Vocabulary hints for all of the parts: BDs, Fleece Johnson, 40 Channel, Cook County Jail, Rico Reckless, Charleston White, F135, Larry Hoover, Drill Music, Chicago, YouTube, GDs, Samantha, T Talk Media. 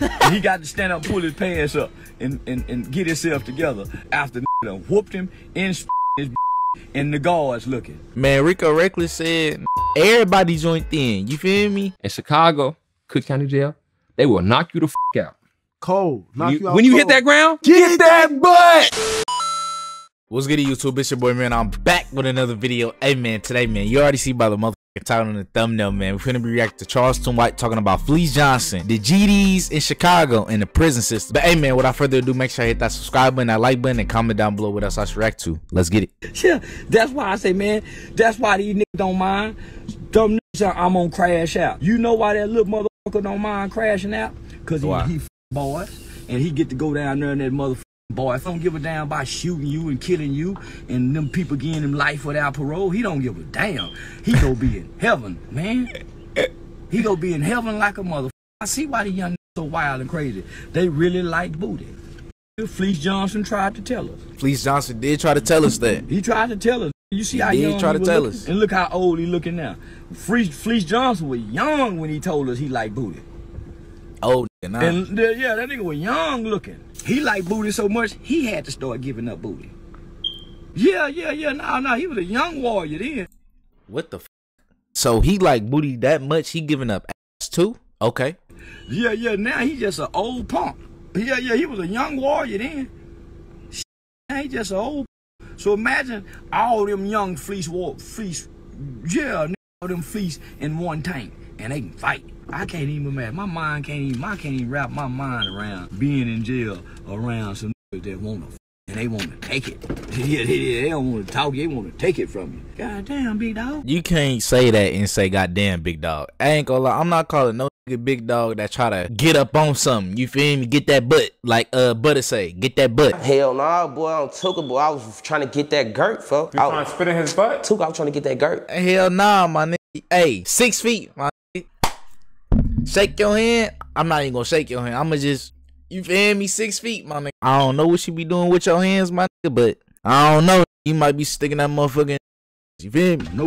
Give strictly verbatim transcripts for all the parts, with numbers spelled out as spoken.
And he got to stand up, pull his pants up, and, and, and get himself together after done whooped him in his and the guards looking. Man, Rico Reckless said everybody joined in. You feel me? In Chicago, Cook County Jail, they will knock you the f out. Cold. Knock you, you out when cold. You hit that ground, get, get that butt. What's good, YouTube? It's your boy, man. I'm back with another video. Hey, man, today, man, you already see by the mother title and the thumbnail, man. We're gonna be reacting to Charleston White talking about Fleece Johnson, the G Ds in Chicago, and the prison system. But hey, man, without further ado, make sure I hit that subscribe button, that like button, and comment down below what else I should react to. Let's get it. Yeah, that's why I say, man, that's why these niggas don't mind. Dumb niggas, I'm gonna crash out. You know why that little motherfucker don't mind crashing out? Cause he, he f boys, and he get to go down there and that motherfucker. Boy, if I don't give a damn about shooting you and killing you and them people getting him life without parole, he don't give a damn. He gonna be in heaven, man. He gonna be in heaven like a motherfucker. I see why the young so wild and crazy. They really like booty. Fleece Johnson tried to tell us. Fleece Johnson did try to tell us that. He tried to tell us. You see he how young try he to tell looking? Us. And look how old he looking now. Fleece, Fleece Johnson was young when he told us he liked booty. Oh, nah. And uh, yeah, that nigga was young looking. He liked booty so much, he had to start giving up booty. Yeah, yeah, yeah. No, nah, no, nah, he was a young warrior then. What the f? So he liked booty that much, he giving up ass too? Okay. Yeah, yeah, now he just an old punk. Yeah, yeah, he was a young warrior then. Shit, now he just an old punk. So imagine all them young fleece, war, fleece, yeah, all them fleece in one tank. And they can fight. I can't even imagine. My mind can't even. I can't even wrap my mind around being in jail around some niggas that want to f and they want to take it. they, they, they don't want to talk. They want to take it from you. Goddamn, big dog. You can't say that and say goddamn, big dog. I ain't gonna lie. I'm not calling no nigga big dog that try to get up on something. You feel me? Get that butt, like uh, Butter say, get that butt. Hell nah, boy. I don't took it, boy. I was trying to get that girt, fuck. You I trying to spit in his butt? Took. I was trying to get that girt. Hell nah, my nigga. Hey, six feet, my. Shake your hand. I'm not even gonna shake your hand. I'ma just, you feel me, six feet, my nigga. I don't know what you be doing with your hands, my nigga, but I don't know. You might be sticking that motherfucking, you feel me? No.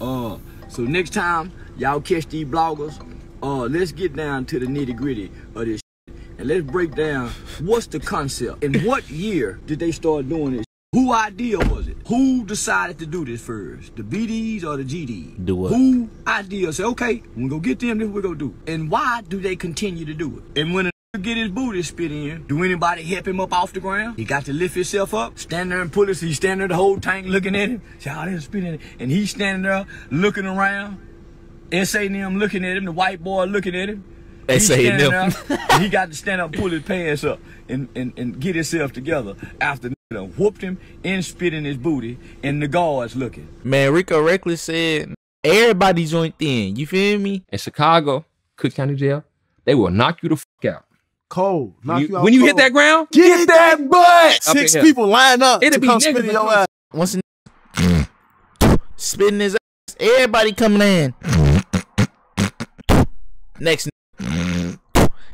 Uh, so next time y'all catch these bloggers, uh, let's get down to the nitty gritty of this shit, and let's break down what's the concept. In what year did they start doing this? Who idea was it? Who decided to do this first? The B Ds or the G Ds? Do what? Who idea said, okay, we're gonna get them, this we're gonna do. And why do they continue to do it? And when a nigga get his booty spit in, do anybody help him up off the ground? He got to lift himself up, stand there and pull it, so he's standing there the whole tank looking at him, say, oh, they're spitting it. And he's standing there looking around, and saying them looking at him, the white boy looking at him. They say them. He got to stand up, pull his pants up, and, and, and get himself together after done whooped him and spit in his booty and the guards looking. Man, Rico Reckless said everybody joined in. You feel me? In Chicago, Cook County Jail, they will knock you the f out. Cold. Knock you, you out when you cold. Hit that ground, get, get that, that butt. Six people line up. It'll be come spitting your ass. Once a spitting his ass, everybody coming in. Next,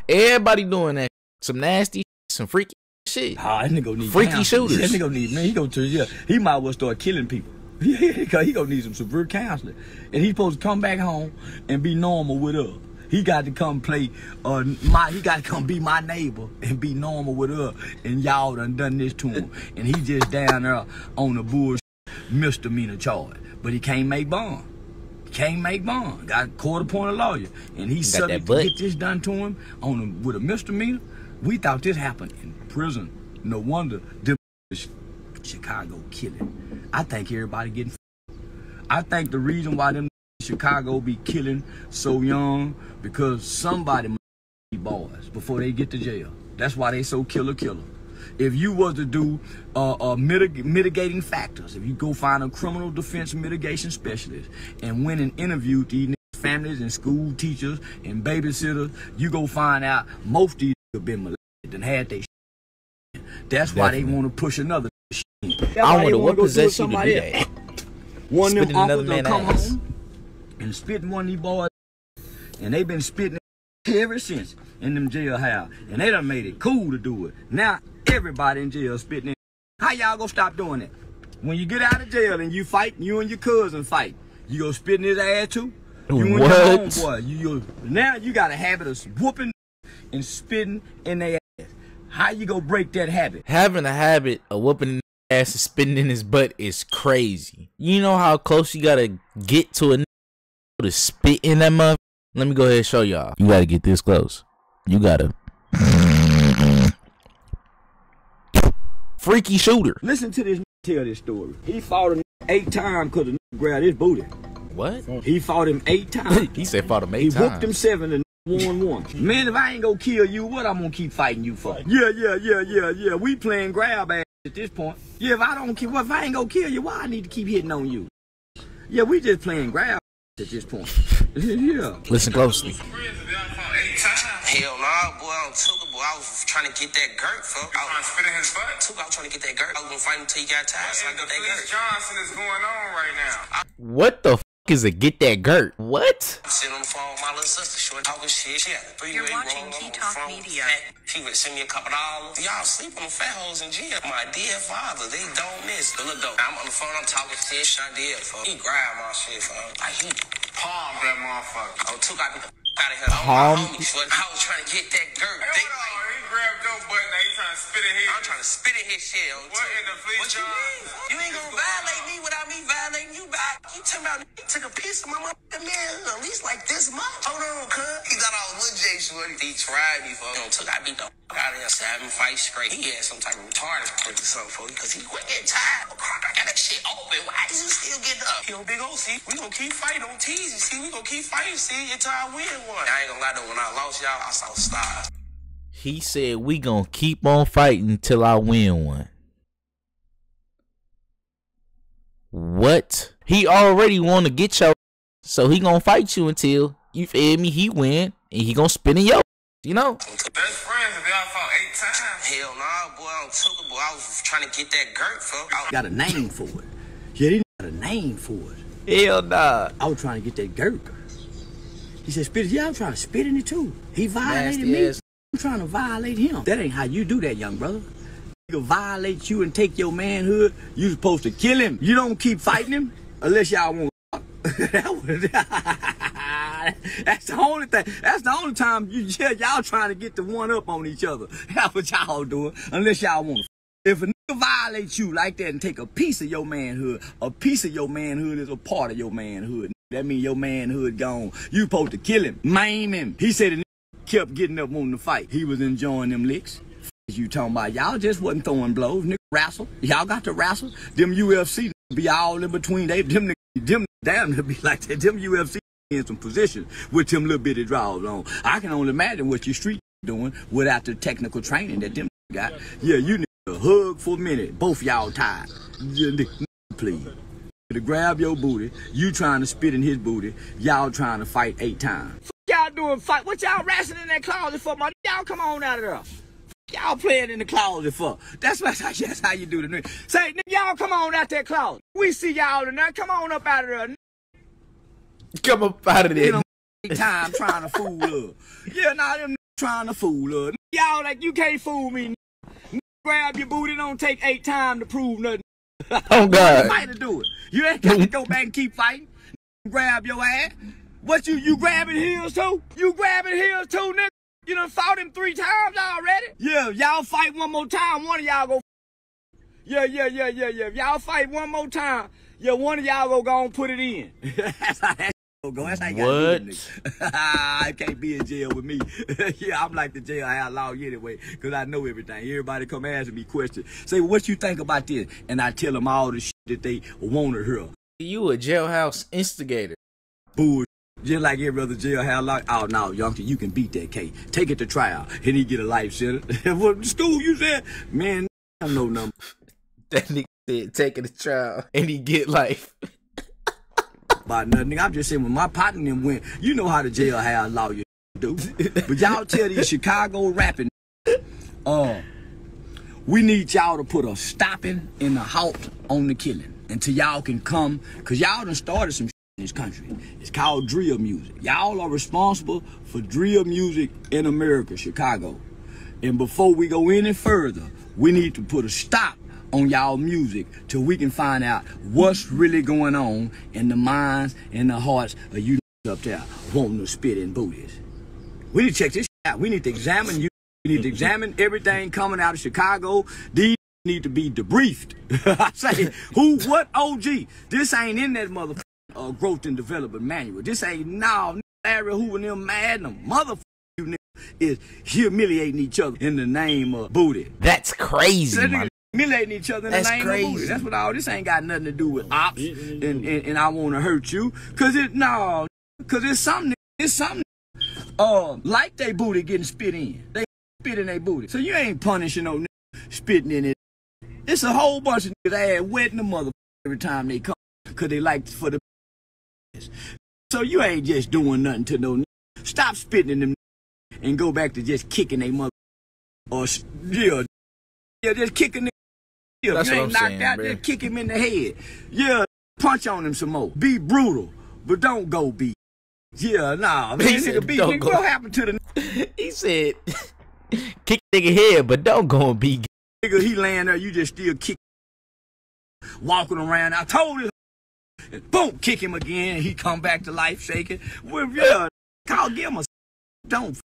everybody doing that. Some nasty, some freaky. Shit. Oh, that nigga need freaky shooters. That nigga need, man, he gonna, yeah, he might well start killing people. Yeah, cause he gonna need some severe counseling. And he supposed to come back home and be normal with us. He got to come play, uh, my, he got to come be my neighbor and be normal with us. And y'all done done this to him. And he just down there on the bullshit misdemeanor charge. But he can't make bond. Can't make bond. Got court appointed lawyer. And he subject to get this done to him on a, with a misdemeanor. We thought this happened in prison. No wonder the Chicago killing. I think everybody getting. I think the reason why them Chicago be killing so young because somebody be boys before they get to jail. That's why they so killer killer. If you was to do uh, uh, mitig mitigating factors, if you go find a criminal defense mitigation specialist and went and interviewed these families and school teachers and babysitters, you go find out most of these have been molested and had they shit. That's definitely why they want to push another shit. I wonder what possessed you to do that. One of them uncles will come ass. Home and spit one of these boys, and they been spitting ever since in them jail house, and they done made it cool to do it. Now everybody in jail spitting. How y'all gonna stop doing it? When you get out of jail and you fight, you and your cousin fight, you gonna spit in his ass too? You what? And your homeboy. You, you, now you got a habit of whooping and spitting in their ass. How you gonna break that habit? Having a habit of whooping ass and spitting in his butt is crazy. You know how close you gotta get to a to spit in that mother? Let me go ahead and show y'all. You gotta get this close. You gotta freaky shooter. Listen to this tell this story. He fought him eight times because the grabbed his booty. What? He fought him eight times. He said fought him eight he times. He whooped him seven and one one. Man, if I ain't gonna kill you, what I'm gonna keep fighting you for? Yeah, yeah, yeah, yeah, yeah. We playing grab ass at this point. Yeah, if I don't kill, well, if I ain't gonna kill you, why I need to keep hitting on you? Yeah, we just playing grab ass at this point. Yeah. Listen closely. Hell no, nah, boy, I don't took it, boy. I was trying to get that girt, fuck. I was trying to spit in his butt? Too, I was trying to get that girt. I was gonna fight him till he got tired, so I got that girt. Fleece Johnson is going on right now. What the f is a get that girt? What? I'm sitting on the phone with my little sister, short talking shit. She had a three-way roll. You're watching T Talk Media. She would send me a couple dollars. Y'all sleep on the fat hoes in jail. My dear father, they don't miss. But look, though, I'm on the phone, I'm talking shit. Shot dead, fuck. He grabbed my shit, fuck. Like, he palmed that motherfucker. Oh, took out the out of here. Um, I was trying to get that girl. Hey, he grabbed your butt, now he's trying to spit in his shit. I'm trying to spit in his shit. What in the Fleece Johnson? You ain't gonna violate me without me violating you back. You talking about he took a piece of my motherfucking man at least like this much. Hold on, cuz. He got all little J shorty. He tried me, fuck. I beat the fuck out of him. Seven fights straight. He had some type of retarded or something for you because he quit getting tired. Oh, crap, I got that shit open. Why is you still getting up? Yo, big O, see, we gonna keep fighting on tease. See, we gonna keep fighting, see, until I win. I ain't gonna lie though, when I lost y'all, I saw stars. He said we gonna keep on fighting till I win one. What? He already wanna get your, so he gonna fight you until, you feel me, he win, and he gonna spin in your, you know? Best friends if y'all fought eight times. Hell nah, boy, I don't took it, boy. I was trying to get that girt, fuck. I got a name for it. Yeah, he got a name for it. Hell nah. I was trying to get that girt. He said, spit it. Yeah, I'm trying to spit in it too. He violated Nasty me. Ass. I'm trying to violate him. That ain't how you do that, young brother. He'll violate you and take your manhood. You supposed to kill him. You don't keep fighting him unless y'all want to. That's the only thing. That's the only time you y'all trying to get the one up on each other. That's what y'all doing. Unless y'all want to. If a nigga violates you like that and take a piece of your manhood, a piece of your manhood is a part of your manhood. That mean your manhood gone. You supposed to kill him, maim him. He said the kept getting up wanting to fight. He was enjoying them licks. F you talking about? Y'all just wasn't throwing blows. Nigga wrestle. Y'all got to wrestle. Them U F C be all in between. They them them damn to be like that. Them U F C in some position with them little bitty draws on. I can only imagine what your street doing without the technical training that them got. Yeah, you need a hug for a minute. Both y'all tied. Please. To grab your booty, you trying to spit in his booty, y'all trying to fight eight times. Y'all doing fight? What y'all wrestling in that closet for, my? Y'all come on out of there. Y'all playing in the closet for? That's what. That's how you do the nigga. Say, y'all come on out that closet. We see y'all tonight. Come on up out of there. Come up out of there. You know, eight times trying to fool her. Yeah, nah, them trying to fool her. Y'all like you can't fool me. Grab your booty. Don't take eight times to prove nothing. Oh God! You might do it. You ain't got to go back and keep fighting. Grab your ass. What you you grabbing heels too? You grabbing heels too, nigga? You done fought him three times already. Yeah, y'all fight one more time, one of y'all go. Yeah, yeah, yeah, yeah, yeah. If y'all fight one more time, yeah, one of y'all go go and put it in. That's how that go. That's how you got me. I can't be in jail with me. Yeah, I'm like the jail outlaw anyway, cause I know everything. Everybody come asking me questions. Say, well, what you think about this? And I tell them all the shit that they wanted her. You a jailhouse instigator. Bullshit. Just like every other jailhouse lock. Oh no, youngster, you can beat that case. Take it to trial, and he get a life sentence. What school you said? Man, I don't know nothing. That nigga said take it to trial, and he get life. About nothing. I'm just saying when my partner them went, you know how the jailhouse lawyer do. But y'all tell these Chicago rapping, uh, we need y'all to put a stopping and a halt on the killing until y'all can come, cause y'all done started some shit in this country. It's called drill music. Y'all are responsible for drill music in America, Chicago. And before we go any further, we need to put a stop on y'all music till we can find out what's really going on in the minds and the hearts of you up there wanting to spit in booties. We need to check this We need to examine you. We need to examine everything coming out of Chicago. These need to be debriefed. I say, who, what, O G? This ain't in that motherfucking uh, growth and development manual. This ain't, no, Larry Hoover and them mad, them motherfucking you niggas is humiliating each other in the name of booty. That's crazy, man. Humiliating each other in the name of booty. That's what all this ain't got nothing to do with ops and, and, and I want to hurt you. Because it, no, because it's something, it's something uh, like they booty getting spit in. They spit in their booty. So you ain't punishing no nigga spitting in it. It's a whole bunch of niggas ass wetting the motherfucker every time they come because they like for the so you ain't just doing nothing to no niggas. Stop spitting in them niggas and go back to just kicking they mother or yeah, yeah, just kicking them. Yeah, that's you ain't what I'm knocked saying, out, bro. Just kick him in the head. Yeah, punch on him some more. Be brutal, but don't go beat. Yeah, nah, man, nigga beat. Nigga, what happened to the? He said, kick nigga head, but don't go and beat. Nigga, he laying there, you just still kick, walking around. I told him, and boom, kick him again, and he come back to life shaking. Well, yeah, I'll give him a don't f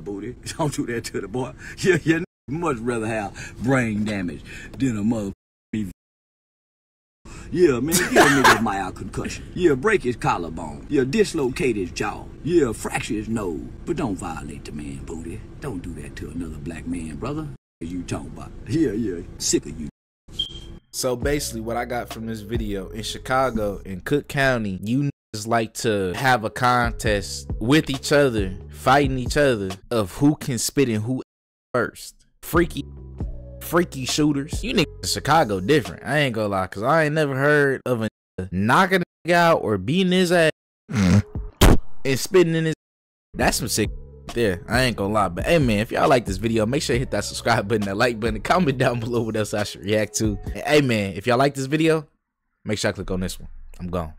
booty. Don't do that to the boy. Yeah, yeah, much rather have brain damage than a mother. Yeah, man, give a nigga mild concussion. Yeah, break his collarbone. Yeah, dislocate his jaw. Yeah, fracture his nose. But don't violate the man booty. Don't do that to another black man, brother. You talking about yeah yeah sick of you. So basically what I got from this video, in Chicago, in Cook County, you niggas like to have a contest with each other, fighting each other of who can spit and who first. Freaky freaky shooters. You niggas in Chicago different, I ain't gonna lie, cause I ain't never heard of a knocking a nigga out or beating his ass and spitting in his. That's some sick there, I ain't gonna lie. But hey man, if y'all like this video, make sure you hit that subscribe button, that like button, and comment down below what else I should react to. And hey man, if y'all like this video, make sure I click on this one. I'm gone.